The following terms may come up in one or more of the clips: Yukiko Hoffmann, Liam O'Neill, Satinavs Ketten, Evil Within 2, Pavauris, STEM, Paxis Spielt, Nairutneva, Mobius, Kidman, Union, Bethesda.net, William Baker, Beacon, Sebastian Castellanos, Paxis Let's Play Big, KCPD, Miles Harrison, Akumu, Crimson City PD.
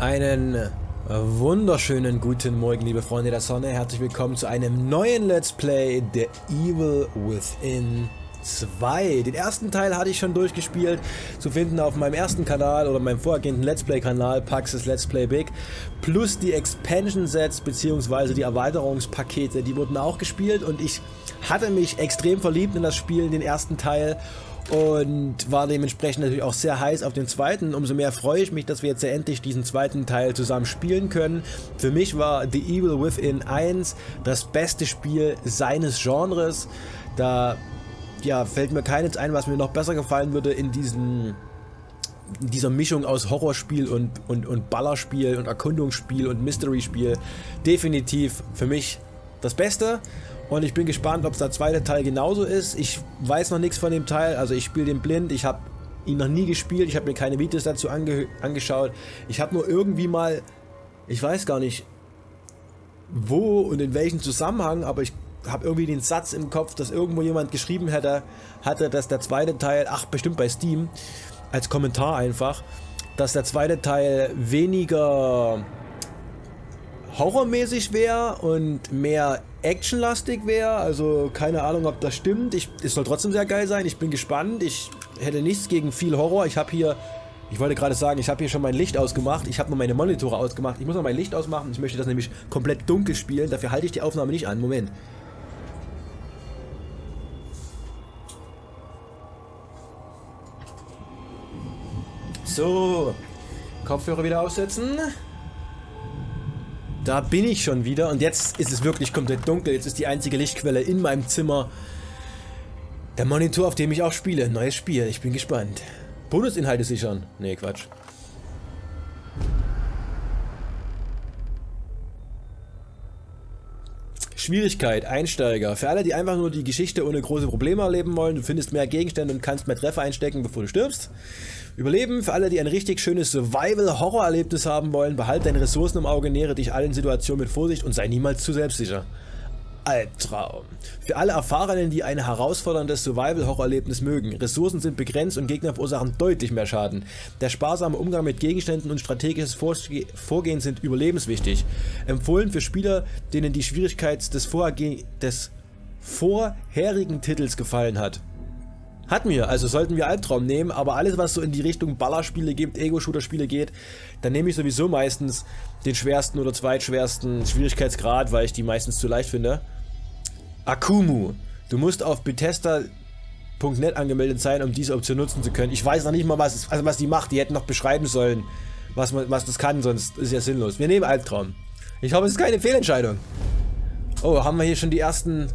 Einen wunderschönen guten Morgen, liebe Freunde der Sonne. Herzlich willkommen zu einem neuen Let's Play der Evil Within 2. Den ersten Teil hatte ich schon durchgespielt, zu finden auf meinem ersten Kanal oder meinem vorhergehenden Let's Play Kanal, Paxis Let's Play Big. Plus die Expansion Sets bzw. die Erweiterungspakete, die wurden auch gespielt und ich hatte mich extrem verliebt in das Spiel, in den ersten Teil. Und war dementsprechend natürlich auch sehr heiß auf den zweiten. Umso mehr freue ich mich, dass wir jetzt endlich diesen zweiten Teil zusammen spielen können. Für mich war The Evil Within 1 das beste Spiel seines Genres. Da ja, fällt mir keines ein, was mir noch besser gefallen würde in dieser Mischung aus Horrorspiel und Ballerspiel und Erkundungsspiel und Mystery-Spiel. Definitiv für mich das Beste. Und ich bin gespannt, ob es der zweite Teil genauso ist. Ich weiß noch nichts von dem Teil. Also ich spiele den blind. Ich habe ihn noch nie gespielt. Ich habe mir keine Videos dazu angeschaut. Ich habe nur irgendwie mal, ich weiß gar nicht, wo und in welchem Zusammenhang, aber ich habe irgendwie den Satz im Kopf, dass irgendwo jemand geschrieben hatte, dass der zweite Teil, ach bestimmt bei Steam, als Kommentar einfach, dass der zweite Teil weniger horrormäßig wäre und mehr actionlastig wäre, also keine Ahnung, ob das stimmt. Es soll trotzdem sehr geil sein, ich bin gespannt. Ich hätte nichts gegen viel Horror. Ich habe hier, ich wollte gerade sagen, ich habe hier schon mein Licht ausgemacht, ich habe nur meine Monitore ausgemacht. Ich muss noch mein Licht ausmachen, ich möchte das nämlich komplett dunkel spielen, dafür halte ich die Aufnahme nicht an. Moment. So, Kopfhörer wieder aufsetzen. Da bin ich schon wieder und jetzt ist es wirklich komplett dunkel. Jetzt ist die einzige Lichtquelle in meinem Zimmer der Monitor, auf dem ich auch spiele. Neues Spiel, ich bin gespannt. Bonusinhalte sichern. Nee, Quatsch. Schwierigkeit, Einsteiger. Für alle, die einfach nur die Geschichte ohne große Probleme erleben wollen, du findest mehr Gegenstände und kannst mehr Treffer einstecken, bevor du stirbst. Überleben, für alle, die ein richtig schönes Survival-Horror-Erlebnis haben wollen, behalte deine Ressourcen im Auge, nähere dich allen Situationen mit Vorsicht und sei niemals zu selbstsicher. Albtraum. Für alle Erfahrenen, die ein herausforderndes Survival-Horror-Erlebnis mögen. Ressourcen sind begrenzt und Gegner verursachen deutlich mehr Schaden. Der sparsame Umgang mit Gegenständen und strategisches Vorgehen sind überlebenswichtig. Empfohlen für Spieler, denen die Schwierigkeit des vorherigen Titels gefallen hat. Hat mir, also sollten wir Albtraum nehmen, aber alles, was so in die Richtung Ballerspiele gibt, Ego-Shooter-Spiele geht, dann nehme ich sowieso meistens den schwersten oder zweitschwersten Schwierigkeitsgrad, weil ich die meistens zu leicht finde. Akumu. Du musst auf Bethesda.net angemeldet sein, um diese Option nutzen zu können. Ich weiß noch nicht mal, was die macht. Die hätten noch beschreiben sollen, was das kann, sonst ist ja sinnlos. Wir nehmen Albtraum. Ich hoffe, es ist keine Fehlentscheidung. Oh, haben wir hier schon die ersten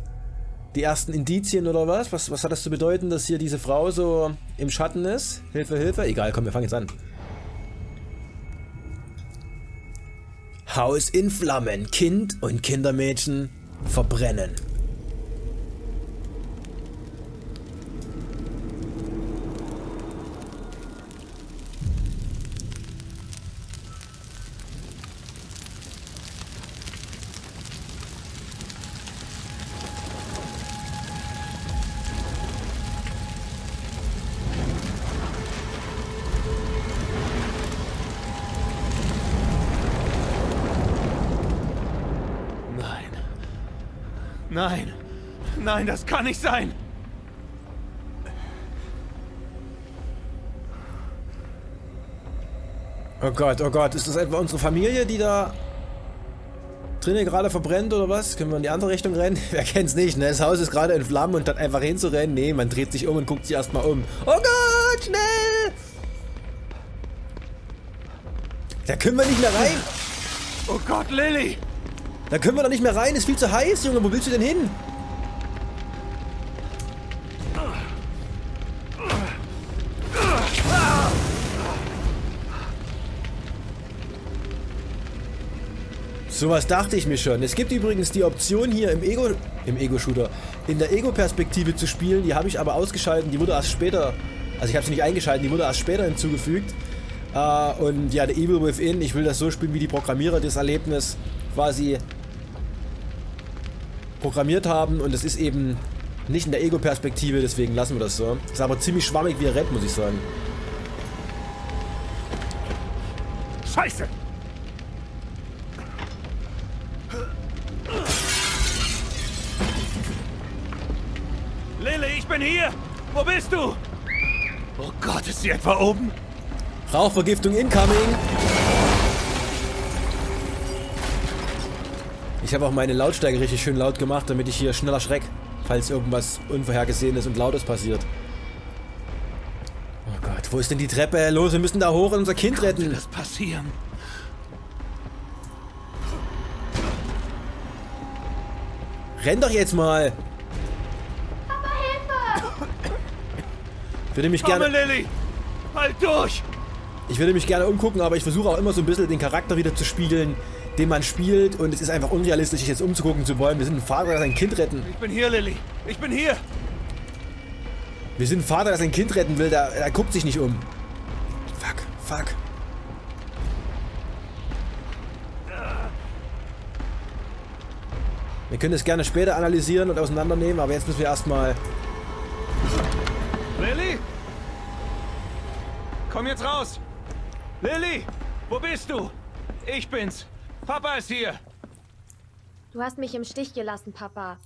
Indizien oder was? Was hat das zu bedeuten, dass hier diese Frau so im Schatten ist? Hilfe, Hilfe. Egal, komm, wir fangen jetzt an. Haus in Flammen. Kind und Kindermädchen verbrennen. Nein, nein, das kann nicht sein. Oh Gott, ist das etwa unsere Familie, die da drinnen gerade verbrennt oder was? Können wir in die andere Richtung rennen? Wer kennt's nicht, ne? Das Haus ist gerade in Flammen und dann einfach hinzurennen. Nee, man dreht sich um und guckt sich erstmal um. Oh Gott, schnell! Da können wir nicht mehr rein. Oh Gott, Lilly! Da können wir doch nicht mehr rein, ist viel zu heiß, Junge, wo willst du denn hin? Sowas dachte ich mir schon. Es gibt übrigens die Option hier im Ego-Shooter, in der Ego-Perspektive zu spielen, die habe ich aber ausgeschaltet, die wurde erst später, also ich habe sie nicht eingeschaltet, die wurde erst später hinzugefügt. Und ja, The Evil Within, ich will das so spielen, wie die Programmierer das Erlebnis quasi programmiert haben und es ist eben nicht in der Ego-Perspektive, deswegen lassen wir das so. Ist aber ziemlich schwammig wie er rennt, muss ich sagen. Scheiße! Ich bin hier! Wo bist du? Oh Gott, ist sie etwa oben? Rauchvergiftung incoming! Ich habe auch meine Lautstärke richtig schön laut gemacht, damit ich hier schneller schreck, falls irgendwas Unvorhergesehenes und Lautes passiert. Oh Gott, wo ist denn die Treppe? Los, wir müssen da hoch und unser Kind retten! Wie konnte das passieren? Renn doch jetzt mal! Papa, Hilfe! Würde mich gerne... Lilly! Halt durch! Ich würde mich gerne umgucken, aber ich versuche auch immer so ein bisschen den Charakter wieder zu spiegeln, den man spielt, und es ist einfach unrealistisch, sich jetzt umzugucken zu wollen. Wir sind ein Vater, der sein Kind retten. Ich bin hier, Lilly. Ich bin hier! Wir sind ein Vater, der sein Kind retten will, der guckt sich nicht um. Fuck, fuck. Wir können es gerne später analysieren und auseinandernehmen, aber jetzt müssen wir erstmal... Lilly? Komm jetzt raus! Lilly! Wo bist du? Ich bin's. Papa ist hier! Du hast mich im Stich gelassen, Papa.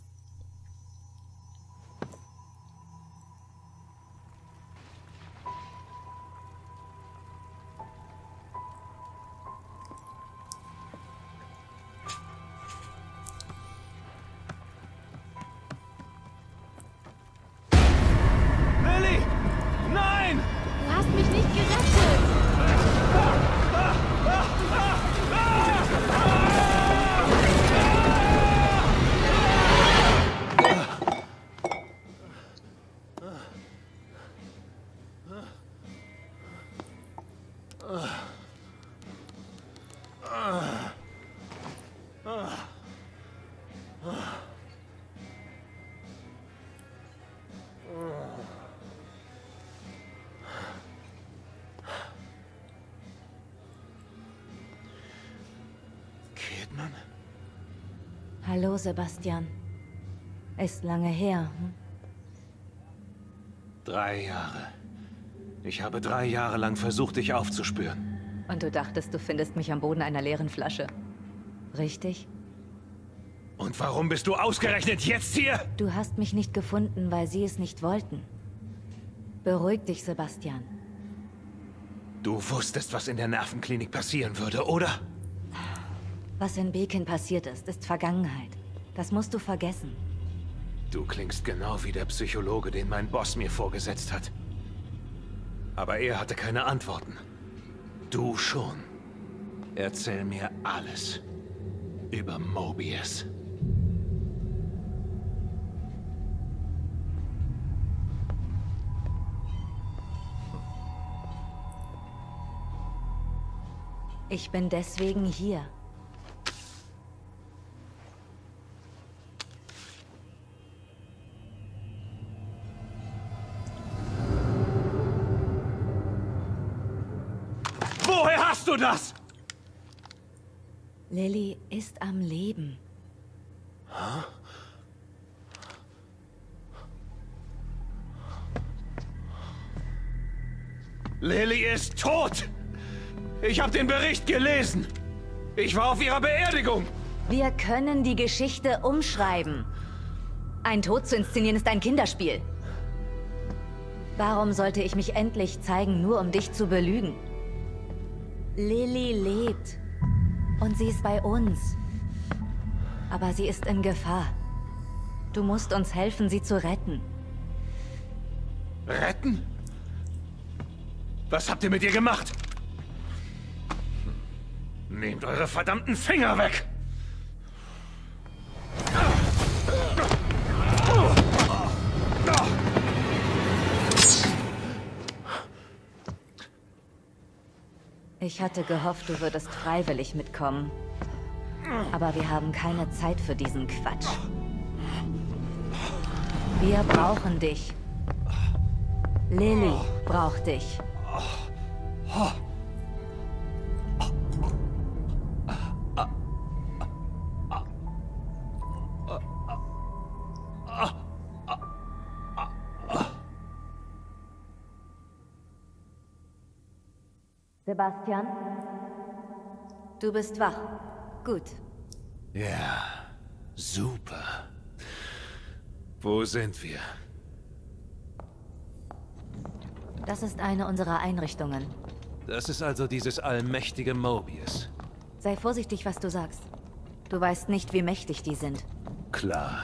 Hallo, Sebastian. Ist lange her, hm? 3 Jahre. Ich habe 3 Jahre lang versucht, dich aufzuspüren. Und du dachtest, du findest mich am Boden einer leeren Flasche. Richtig? Und warum bist du ausgerechnet jetzt hier? Du hast mich nicht gefunden, weil sie es nicht wollten. Beruhig dich, Sebastian. Du wusstest, was in der Nervenklinik passieren würde, oder? Was in Beacon passiert ist, ist Vergangenheit. Das musst du vergessen. Du klingst genau wie der Psychologe, den mein Boss mir vorgesetzt hat. Aber er hatte keine Antworten. Du schon. Erzähl mir alles über Mobius. Ich bin deswegen hier. Das? Lilly ist am Leben. Huh? Lilly ist tot! Ich habe den Bericht gelesen. Ich war auf ihrer Beerdigung. Wir können die Geschichte umschreiben. Ein Tod zu inszenieren ist ein Kinderspiel. Warum sollte ich mich endlich zeigen, nur um dich zu belügen? Lilly lebt. Und sie ist bei uns. Aber sie ist in Gefahr. Du musst uns helfen, sie zu retten. Retten? Was habt ihr mit ihr gemacht? Nehmt eure verdammten Finger weg! Ich hatte gehofft, du würdest freiwillig mitkommen. Aber wir haben keine Zeit für diesen Quatsch. Wir brauchen dich. Lilly braucht dich. Sebastian, du bist wach. Gut. Ja, super. Wo sind wir? Das ist eine unserer Einrichtungen. Das ist also dieses allmächtige Mobius. Sei vorsichtig, was du sagst. Du weißt nicht, wie mächtig die sind. Klar.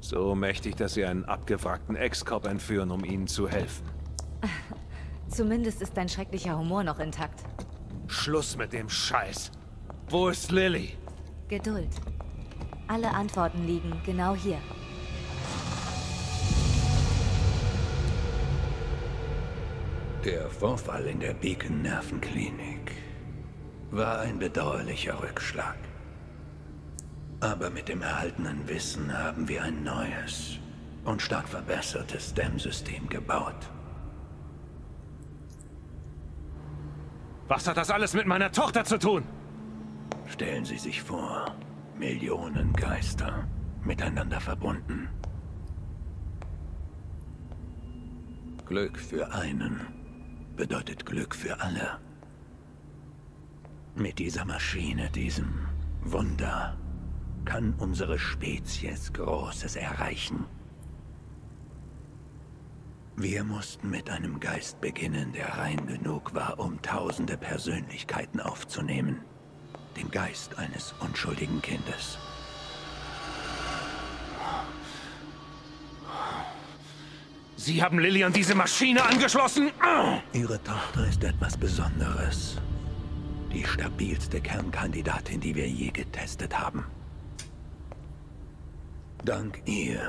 So mächtig, dass sie einen abgewrackten Ex-Cop entführen, um ihnen zu helfen. Zumindest ist dein schrecklicher Humor noch intakt. Schluss mit dem Scheiß. Wo ist Lily? Geduld. Alle Antworten liegen genau hier. Der Vorfall in der Beacon-Nervenklinik war ein bedauerlicher Rückschlag. Aber mit dem erhaltenen Wissen haben wir ein neues und stark verbessertes STEM-System gebaut. Was hat das alles mit meiner Tochter zu tun? Stellen Sie sich vor, Millionen Geister miteinander verbunden. Glück für einen bedeutet Glück für alle. Mit dieser Maschine, diesem Wunder, kann unsere Spezies Großes erreichen. Wir mussten mit einem Geist beginnen, der rein genug war, um tausende Persönlichkeiten aufzunehmen. Den Geist eines unschuldigen Kindes. Sie haben Lily an diese Maschine angeschlossen? Ihre Tochter ist etwas Besonderes. Die stabilste Kernkandidatin, die wir je getestet haben. Dank ihr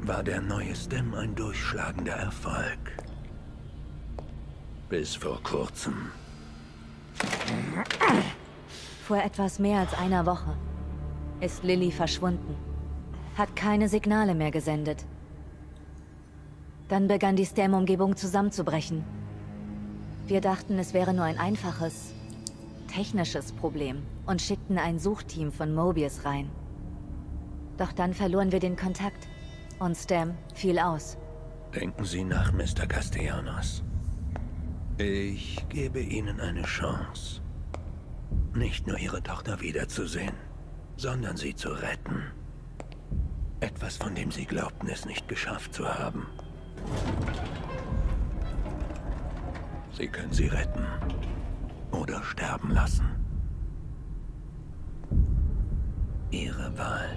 war der neue STEM ein durchschlagender Erfolg. Bis vor kurzem. Vor etwas mehr als einer Woche ist Lily verschwunden. Hat keine Signale mehr gesendet. Dann begann die STEM-Umgebung zusammenzubrechen. Wir dachten, es wäre nur ein einfaches, technisches Problem und schickten ein Suchteam von Mobius rein. Doch dann verloren wir den Kontakt. Und STEM fiel aus. Denken Sie nach, Mr. Castellanos. Ich gebe Ihnen eine Chance. Nicht nur Ihre Tochter wiederzusehen, sondern sie zu retten. Etwas, von dem Sie glaubten, es nicht geschafft zu haben. Sie können sie retten oder sterben lassen. Ihre Wahl.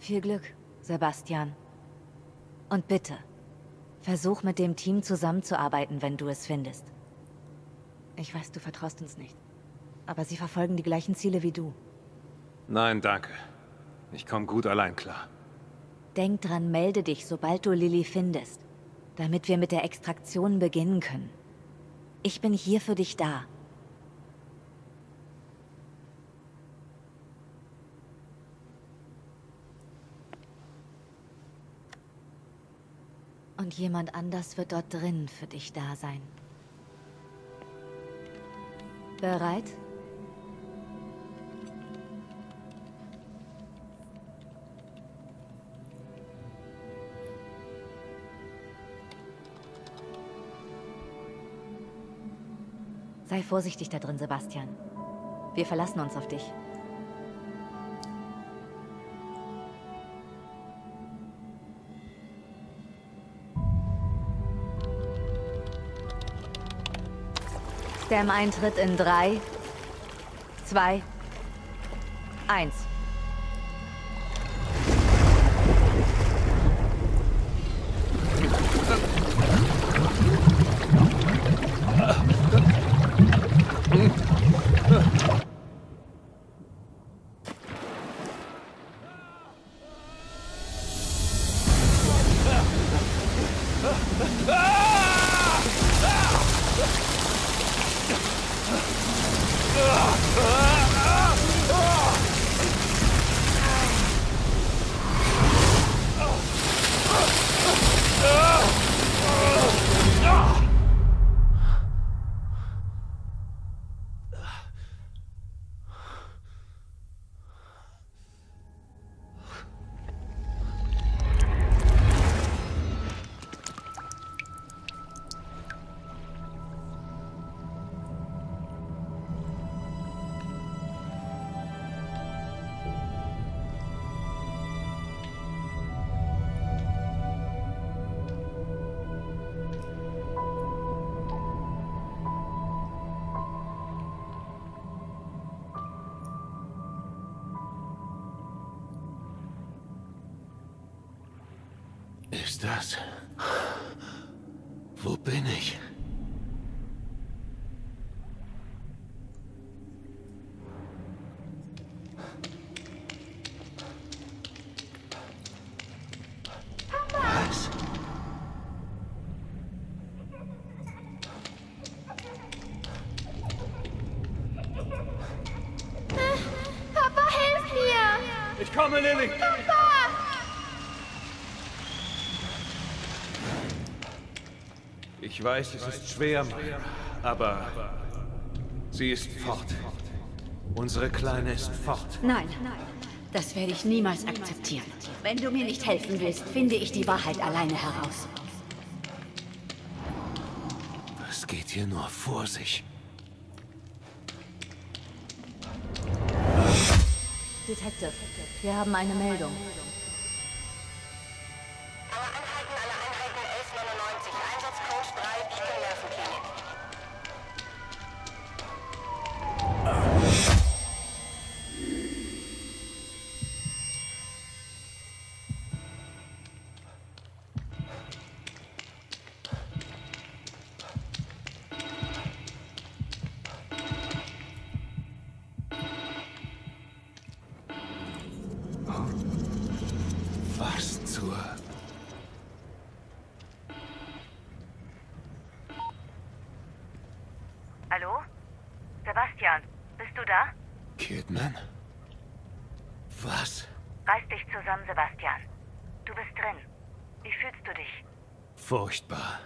Viel Glück, Sebastian. Und bitte, versuch mit dem Team zusammenzuarbeiten, wenn du es findest. Ich weiß, du vertraust uns nicht, aber sie verfolgen die gleichen Ziele wie du. Nein, danke. Ich komme gut allein klar. Denk dran, melde dich, sobald du Lily findest, damit wir mit der Extraktion beginnen können. Ich bin hier für dich da. Und jemand anders wird dort drin für dich da sein. Bereit? Sei vorsichtig da drin, Sebastian. Wir verlassen uns auf dich. STEM-Eintritt in 3, 2, 1. ist das? Wo bin ich? Ich weiß, es ist schwer, aber sie ist fort. Unsere Kleine ist fort. Nein, das werde ich niemals akzeptieren. Wenn du mir nicht helfen willst, finde ich die Wahrheit alleine heraus. Was geht hier nur vor sich? Detective, wir haben eine Meldung. Furchtbar.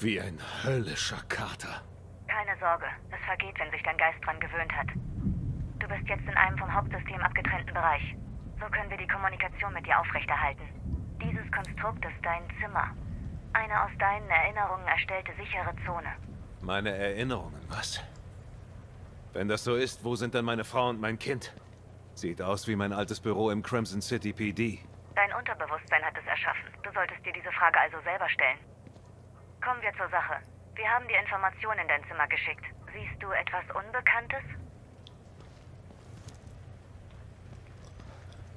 Wie ein höllischer Kater. Keine Sorge, es vergeht, wenn sich dein Geist dran gewöhnt hat. Du bist jetzt in einem vom Hauptsystem abgetrennten Bereich. So können wir die Kommunikation mit dir aufrechterhalten. Dieses Konstrukt ist dein Zimmer. Eine aus deinen Erinnerungen erstellte sichere Zone. Meine Erinnerungen, was? Wenn das so ist, wo sind dann meine Frau und mein Kind? Sieht aus wie mein altes Büro im Crimson City PD. Dein Unterbewusstsein hat es erschaffen. Du solltest dir diese Frage also selber stellen. Kommen wir zur Sache. Wir haben dir Informationen in dein Zimmer geschickt. Siehst du etwas Unbekanntes?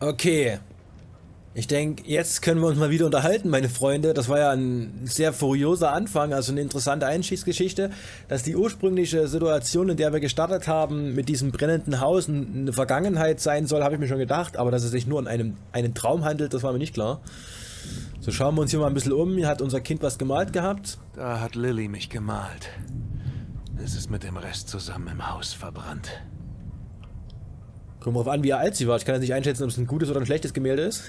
Okay. Ich denke, jetzt können wir uns mal wieder unterhalten, meine Freunde. Das war ja ein sehr furioser Anfang, also eine interessante Einstiegsgeschichte, dass die ursprüngliche Situation, in der wir gestartet haben, mit diesem brennenden Haus eine Vergangenheit sein soll, habe ich mir schon gedacht, aber dass es sich nur an einen Traum handelt, das war mir nicht klar. So, schauen wir uns hier mal ein bisschen um. Hier hat unser Kind was gemalt gehabt. Da hat Lily mich gemalt. Es ist mit dem Rest zusammen im Haus verbrannt. Kommt drauf an, wie alt sie war. Ich kann jetzt nicht einschätzen, ob es ein gutes oder ein schlechtes Gemälde ist.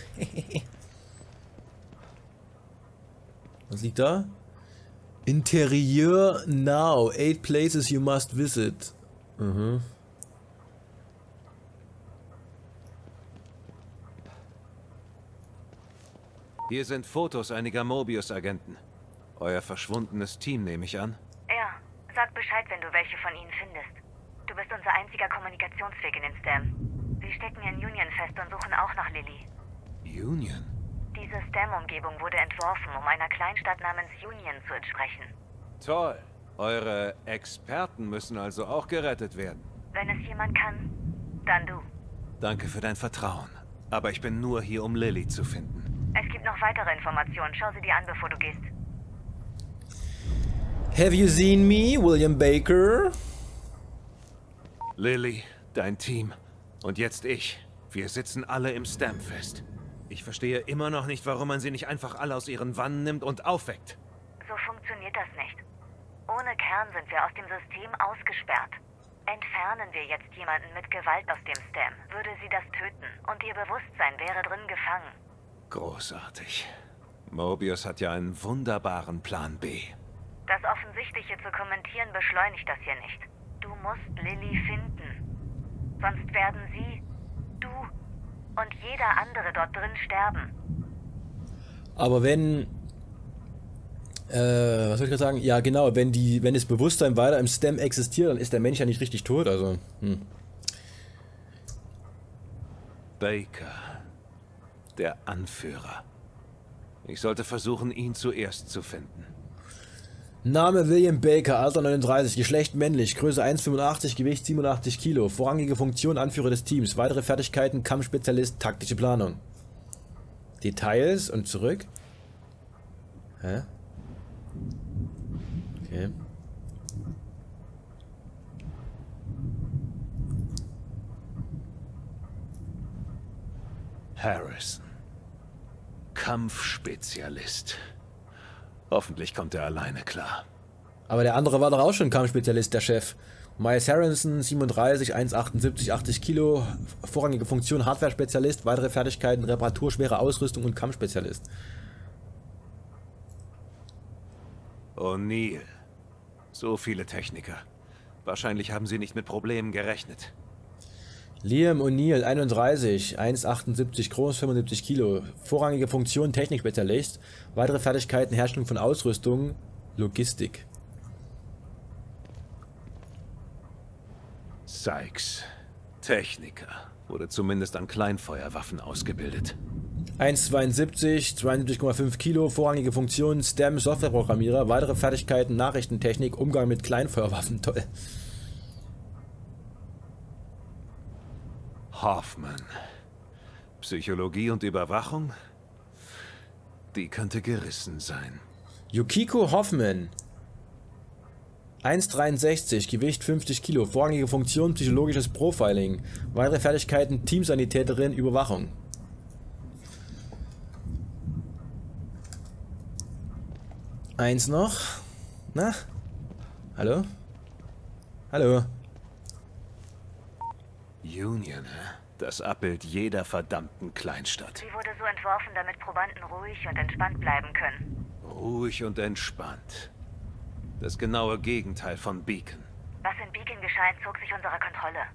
Was liegt da? Interieur now. 8 places you must visit. Mhm. Hier sind Fotos einiger Mobius-Agenten. Euer verschwundenes Team, nehme ich an. Ja, sag Bescheid, wenn du welche von ihnen findest. Du bist unser einziger Kommunikationsweg in den STEM. Sie stecken in Union fest und suchen auch nach Lily. Union? Diese STEM-Umgebung wurde entworfen, um einer Kleinstadt namens Union zu entsprechen. Toll. Eure Experten müssen also auch gerettet werden. Wenn es jemand kann, dann du. Danke für dein Vertrauen. Aber ich bin nur hier, um Lily zu finden. Es gibt noch weitere Informationen. Schau sie dir an, bevor du gehst. Have you seen me, William Baker? Lily, dein Team und jetzt ich. Wir sitzen alle im STEM fest. Ich verstehe immer noch nicht, warum man sie nicht einfach alle aus ihren Wannen nimmt und aufweckt. So funktioniert das nicht. Ohne Kern sind wir aus dem System ausgesperrt. Entfernen wir jetzt jemanden mit Gewalt aus dem STEM, würde sie das töten und ihr Bewusstsein wäre drin gefangen. Großartig. Mobius hat ja einen wunderbaren Plan B. Das Offensichtliche zu kommentieren beschleunigt das hier nicht. Du musst Lily finden. Sonst werden sie, du und jeder andere dort drin sterben. Aber wenn... was soll ich gerade sagen? Ja genau, wenn das Bewusstsein weiter im STEM existiert, dann ist der Mensch ja nicht richtig tot, also... Baker. Der Anführer. Ich sollte versuchen, ihn zuerst zu finden. Name William Baker, Alter 39, Geschlecht männlich, Größe 1,85, Gewicht 87 Kilo, vorrangige Funktion Anführer des Teams, weitere Fertigkeiten Kampfspezialist, taktische Planung. Details und zurück. Hä? Okay. Harrison. Kampfspezialist. Hoffentlich kommt er alleine klar. Aber der andere war doch auch schon Kampfspezialist, der Chef. Miles Harrison, 37, 1,78, 80 Kilo, vorrangige Funktion Hardware-Spezialist, weitere Fertigkeiten, Reparatur, schwere Ausrüstung und Kampfspezialist. O'Neill. So viele Techniker. Wahrscheinlich haben sie nicht mit Problemen gerechnet. Liam O'Neill, 31, 1,78 groß, 75 Kilo, vorrangige Funktion Technikspezialist, weitere Fertigkeiten, Herstellung von Ausrüstung, Logistik. Sykes, Techniker, wurde zumindest an Kleinfeuerwaffen ausgebildet. 1,72, 72,5 Kilo, vorrangige Funktion, STEM, Softwareprogrammierer, weitere Fertigkeiten, Nachrichtentechnik, Umgang mit Kleinfeuerwaffen, toll. Hoffmann, Psychologie und Überwachung, die könnte gerissen sein. Yukiko Hoffmann. 1,63, Gewicht 50 Kilo, vorrangige Funktion psychologisches Profiling, weitere Fertigkeiten Teamsanitäterin, Überwachung. Eins noch. Na? Hallo? Hallo? Union, das Abbild jeder verdammten Kleinstadt. Sie wurde so entworfen, damit Probanden ruhig und entspannt bleiben können. Ruhig und entspannt. Das genaue Gegenteil von Beacon. Was in Beacon geschah, zog sich unserer Kontrolle.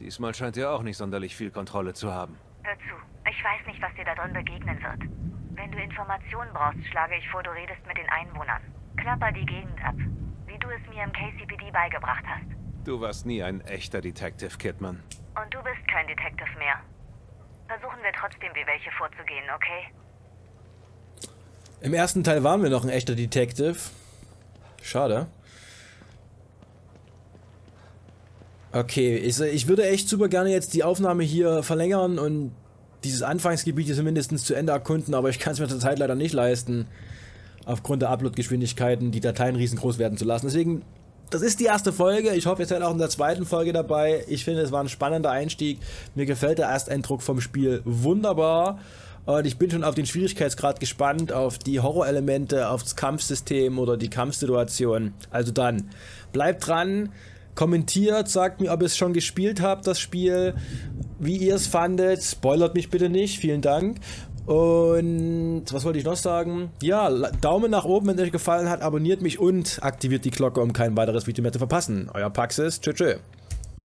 Diesmal scheint ihr auch nicht sonderlich viel Kontrolle zu haben. Hör zu, ich weiß nicht, was dir da drin begegnen wird. Wenn du Informationen brauchst, schlage ich vor, du redest mit den Einwohnern. Klapper die Gegend ab, wie du es mir im KCPD beigebracht hast. Du warst nie ein echter Detective, Kidman. Und du bist kein Detective mehr. Versuchen wir trotzdem, wie welche vorzugehen, okay? Im ersten Teil waren wir noch ein echter Detective. Schade. Okay, ich würde echt super gerne jetzt die Aufnahme hier verlängern und dieses Anfangsgebiet hier zumindest zu Ende erkunden, aber ich kann es mir zur Zeit leider nicht leisten, aufgrund der Upload-Geschwindigkeiten die Dateien riesengroß werden zu lassen. Deswegen, das ist die erste Folge. Ich hoffe, ihr seid auch in der zweiten Folge dabei. Ich finde, es war ein spannender Einstieg. Mir gefällt der Ersteindruck vom Spiel wunderbar. Und ich bin schon auf den Schwierigkeitsgrad gespannt, auf die Horrorelemente, aufs Kampfsystem oder die Kampfsituation. Also dann, bleibt dran, kommentiert, sagt mir, ob ihr es schon gespielt habt, das Spiel, wie ihr es fandet, spoilert mich bitte nicht, vielen Dank. Und was wollte ich noch sagen? Ja, Daumen nach oben, wenn es euch gefallen hat, abonniert mich und aktiviert die Glocke, um kein weiteres Video mehr zu verpassen. Euer Paxis, tschö tschö.